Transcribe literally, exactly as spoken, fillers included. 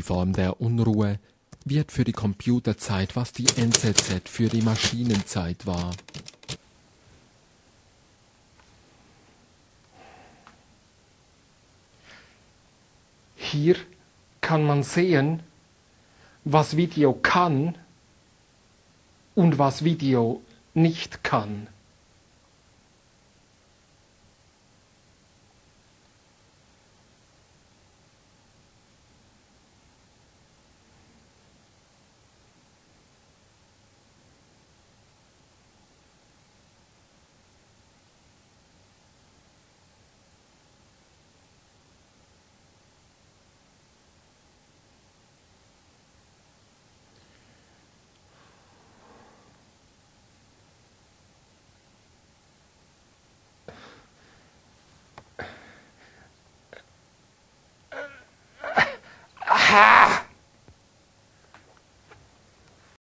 Die Form der Unruhe wird für die Computerzeit, was die N Z Z für die Maschinenzeit war. Hier kann man sehen, was Video kann und was Video nicht kann. Ha!